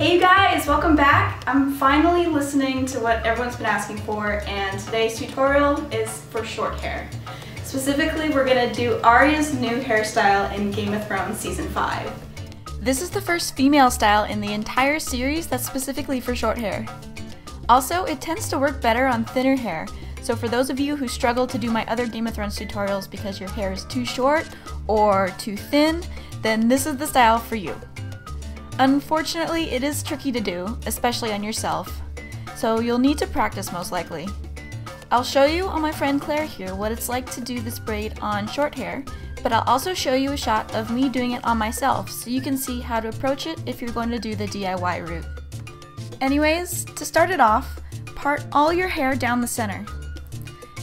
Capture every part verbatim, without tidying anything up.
Hey you guys, welcome back. I'm finally listening to what everyone's been asking for, and today's tutorial is for short hair. Specifically, we're gonna do Arya's new hairstyle in Game of Thrones Season five. This is the first female style in the entire series that's specifically for short hair. Also, it tends to work better on thinner hair, so for those of you who struggle to do my other Game of Thrones tutorials because your hair is too short or too thin, then this is the style for you. Unfortunately, it is tricky to do, especially on yourself, so you'll need to practice most likely. I'll show you on my friend Claire here what it's like to do this braid on short hair, but I'll also show you a shot of me doing it on myself so you can see how to approach it if you're going to do the D I Y route. Anyways, to start it off, part all your hair down the center.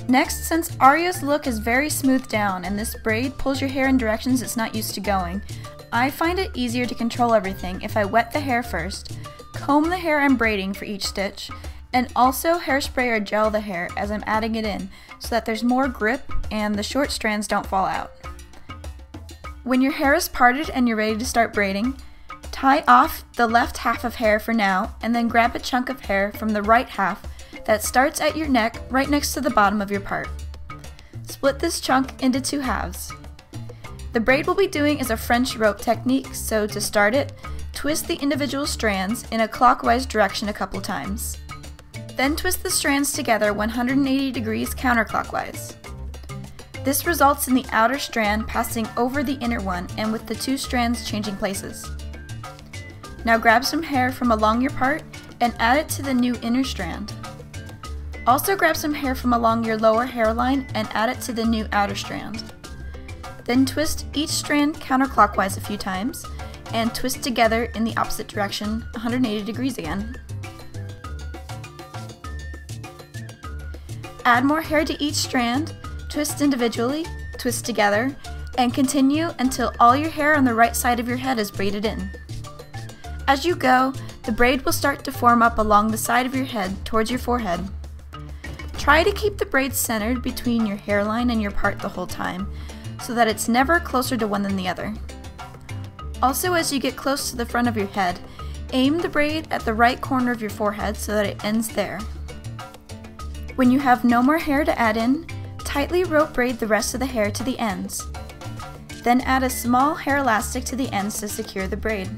Next, since Arya's look is very smooth down and this braid pulls your hair in directions it's not used to going, I find it easier to control everything if I wet the hair first, comb the hair I'm braiding for each stitch, and also hairspray or gel the hair as I'm adding it in so that there's more grip and the short strands don't fall out. When your hair is parted and you're ready to start braiding, tie off the left half of hair for now and then grab a chunk of hair from the right half that starts at your neck right next to the bottom of your part. Split this chunk into two halves. The braid we'll be doing is a French rope technique, so to start it, twist the individual strands in a clockwise direction a couple times. Then twist the strands together one hundred eighty degrees counterclockwise. This results in the outer strand passing over the inner one and with the two strands changing places. Now grab some hair from along your part and add it to the new inner strand. Also grab some hair from along your lower hairline and add it to the new outer strand. Then twist each strand counterclockwise a few times and twist together in the opposite direction one hundred eighty degrees again. Add more hair to each strand, twist individually, twist together, and continue until all your hair on the right side of your head is braided in. As you go, the braid will start to form up along the side of your head towards your forehead. Try to keep the braid centered between your hairline and your part the whole time, so that it's never closer to one than the other. Also, as you get close to the front of your head, aim the braid at the right corner of your forehead so that it ends there. When you have no more hair to add in, tightly rope braid the rest of the hair to the ends. Then add a small hair elastic to the ends to secure the braid.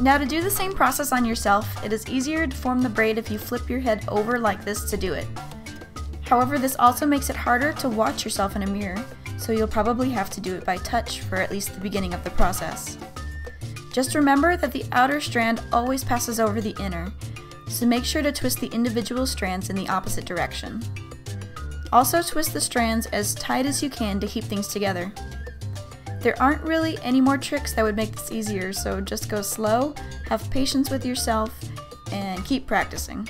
Now to do the same process on yourself, it is easier to form the braid if you flip your head over like this to do it. However, this also makes it harder to watch yourself in a mirror, so you'll probably have to do it by touch for at least the beginning of the process. Just remember that the outer strand always passes over the inner, so make sure to twist the individual strands in the opposite direction. Also twist the strands as tight as you can to keep things together. There aren't really any more tricks that would make this easier, so just go slow, have patience with yourself, and keep practicing.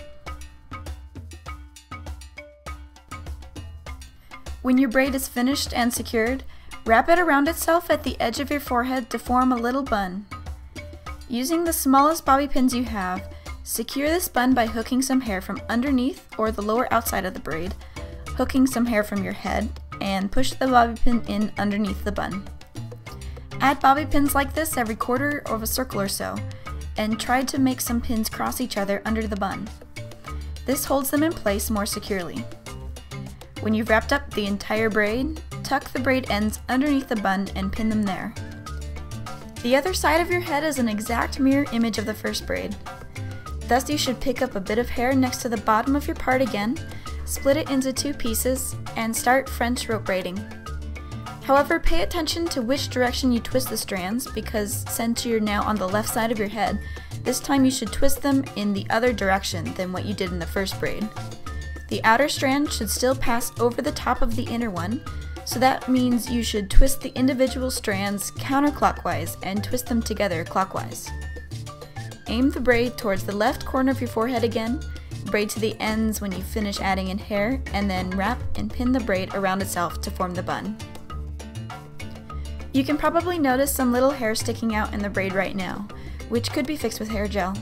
When your braid is finished and secured, wrap it around itself at the edge of your forehead to form a little bun. Using the smallest bobby pins you have, secure this bun by hooking some hair from underneath or the lower outside of the braid, hooking some hair from your head, and push the bobby pin in underneath the bun. Add bobby pins like this every quarter of a circle or so, and try to make some pins cross each other under the bun. This holds them in place more securely. When you've wrapped up the entire braid, tuck the braid ends underneath the bun and pin them there. The other side of your head is an exact mirror image of the first braid. Thus you should pick up a bit of hair next to the bottom of your part again, split it into two pieces, and start French rope braiding. However, pay attention to which direction you twist the strands because since you're now on the left side of your head, this time you should twist them in the other direction than what you did in the first braid. The outer strand should still pass over the top of the inner one, so that means you should twist the individual strands counterclockwise and twist them together clockwise. Aim the braid towards the left corner of your forehead again, braid to the ends when you finish adding in hair, and then wrap and pin the braid around itself to form the bun. You can probably notice some little hair sticking out in the braid right now, which could be fixed with hair gel.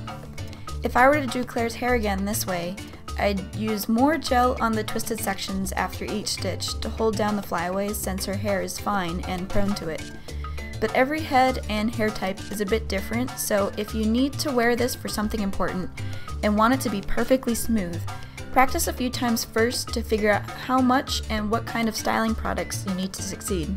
If I were to do Claire's hair again this way, I'd use more gel on the twisted sections after each stitch to hold down the flyaways since her hair is fine and prone to it. but every head and hair type is a bit different, so if you need to wear this for something important and want it to be perfectly smooth, practice a few times first to figure out how much and what kind of styling products you need to succeed.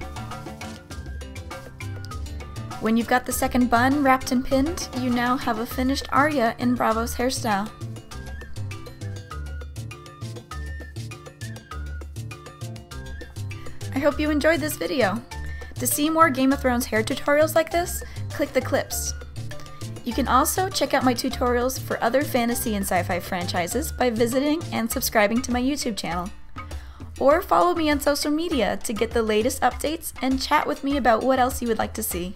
When you've got the second bun wrapped and pinned, you now have a finished Arya in Bravo's hairstyle. I hope you enjoyed this video! To see more Game of Thrones hair tutorials like this, click the clips. You can also check out my tutorials for other fantasy and sci-fi franchises by visiting and subscribing to my YouTube channel. Or follow me on social media to get the latest updates and chat with me about what else you would like to see.